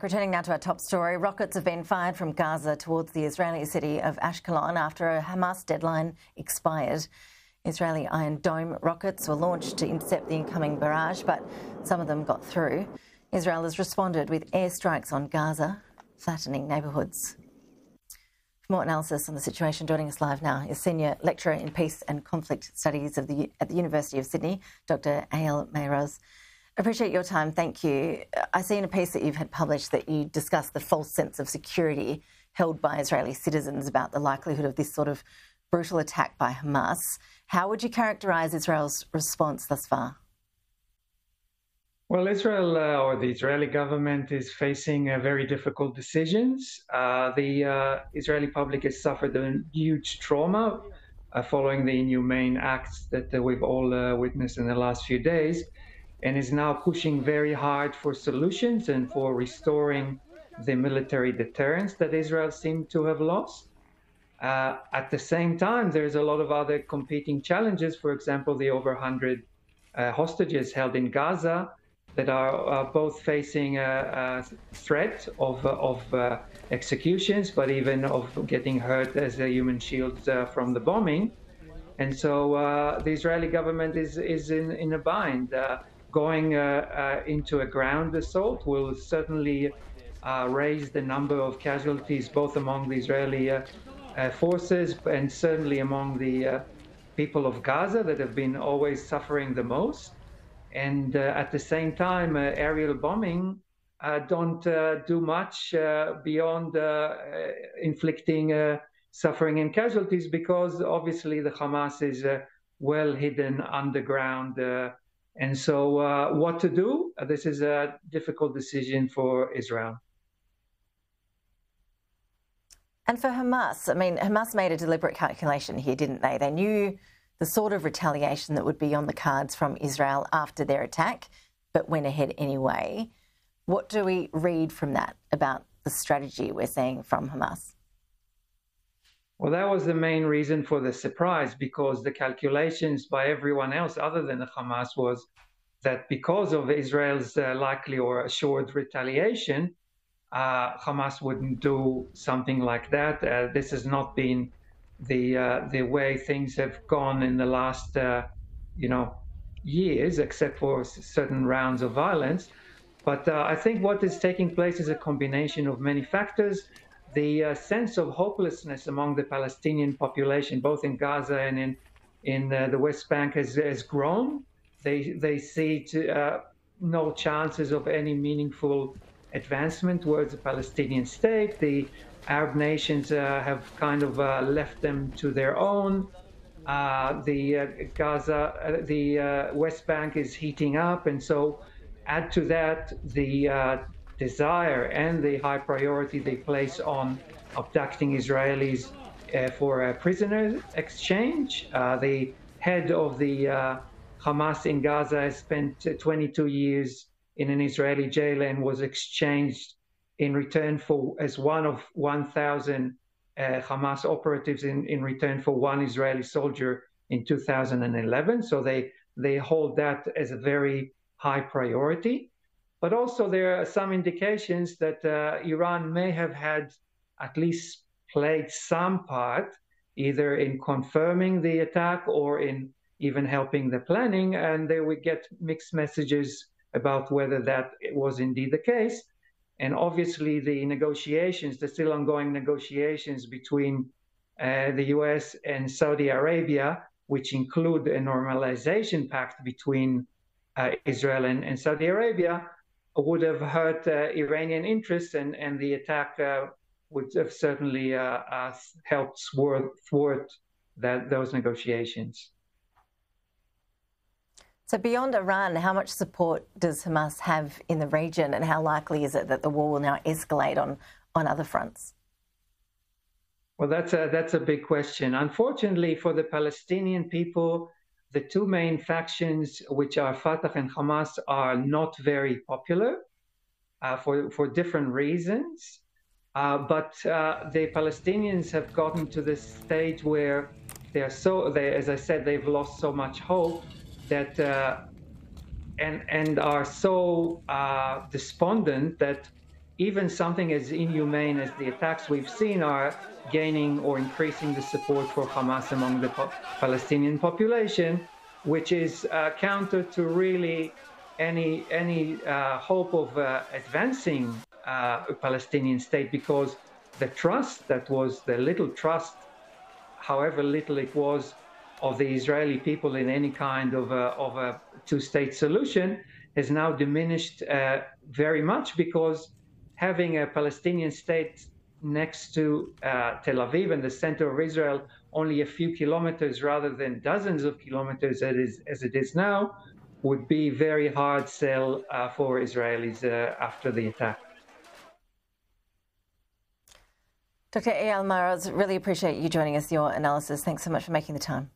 back. Returning now to our top story, rockets have been fired from Gaza towards the Israeli city of Ashkelon after a Hamas deadline expired. Israeli Iron Dome rockets were launched to intercept the incoming barrage, but some of them got through. Israel has responded with airstrikes on Gaza, flattening neighbourhoods. For more analysis on the situation, joining us live now is Senior Lecturer in Peace and Conflict Studies at the University of Sydney, Dr. Eyal Mayroz. I appreciate your time. Thank you. I see in a piece that you've had published that you discussed the false sense of security held by Israeli citizens about the likelihood of this sort of brutal attack by Hamas. How would you characterise Israel's response thus far? Well, Israel or the Israeli government is facing very difficult decisions. The Israeli public has suffered a huge trauma following the inhumane acts that we've all witnessed in the last few days, and is now pushing very hard for solutions and for restoring the military deterrence that Israel seemed to have lost. At the same time, there's a lot of other competing challenges, for example, the over 100 hostages held in Gaza, that are both facing a threat of executions, but even of getting hurt as a human shield from the bombing. And so the Israeli government is in a bind. Going into a ground assault will certainly raise the number of casualties, both among the Israeli forces and certainly among the people of Gaza that have been always suffering the most. And at the same time, aerial bombing don't do much beyond inflicting suffering and casualties, because obviously the Hamas is well hidden underground. And so what to do? This is a difficult decision for Israel. And for Hamas, I mean, Hamas made a deliberate calculation here, didn't they? They knew the sort of retaliation that would be on the cards from Israel after their attack, but went ahead anyway. What do we read from that about the strategy we're seeing from Hamas? Well, that was the main reason for the surprise, because the calculations by everyone else other than the Hamas was that because of Israel's likely or assured retaliation, Hamas wouldn't do something like that. This has not been the way things have gone in the last, years, except for certain rounds of violence. But I think what is taking place is a combination of many factors. The sense of hopelessness among the Palestinian population, both in Gaza and in the West Bank, has grown. They see no chances of any meaningful advancement towards a Palestinian state. The Arab nations have kind of left them to their own. The West Bank is heating up, and so add to that the desire and the high priority they place on abducting Israelis for a prisoner exchange. The head of the Hamas in Gaza has spent 22 years in an Israeli jail and was exchanged in return for as one of 1,000 Hamas operatives in return for one Israeli soldier in 2011. So they hold that as a very high priority. But also there are some indications that Iran may have had at least played some part, either in confirming the attack or in even helping the planning, and they would get mixed messages about whether that was indeed the case. And obviously the negotiations, the still ongoing negotiations between the US and Saudi Arabia, which include a normalization pact between Israel and Saudi Arabia, would have hurt Iranian interests, and the attack would have certainly helped thwart those negotiations. So beyond Iran, how much support does Hamas have in the region, and how likely is it that the war will now escalate on other fronts? Well, that's a big question. Unfortunately for the Palestinian people, the two main factions, which are Fatah and Hamas, are not very popular for different reasons. But the Palestinians have gotten to this stage where as I said, they've lost so much hope that and are so despondent that even something as inhumane as the attacks we've seen are gaining or increasing the support for Hamas among the Palestinian population, which is counter to really any hope of advancing a Palestinian state, because the trust that was, the little trust, however little it was, of the Israeli people in any kind of a two-state solution has now diminished very much, because having a Palestinian state next to Tel Aviv and the center of Israel, only a few kilometers rather than dozens of kilometers as it is now, would be very hard sell for Israelis after the attack. Dr. Eyal Mayroz, really appreciate you joining us, your analysis. Thanks so much for making the time.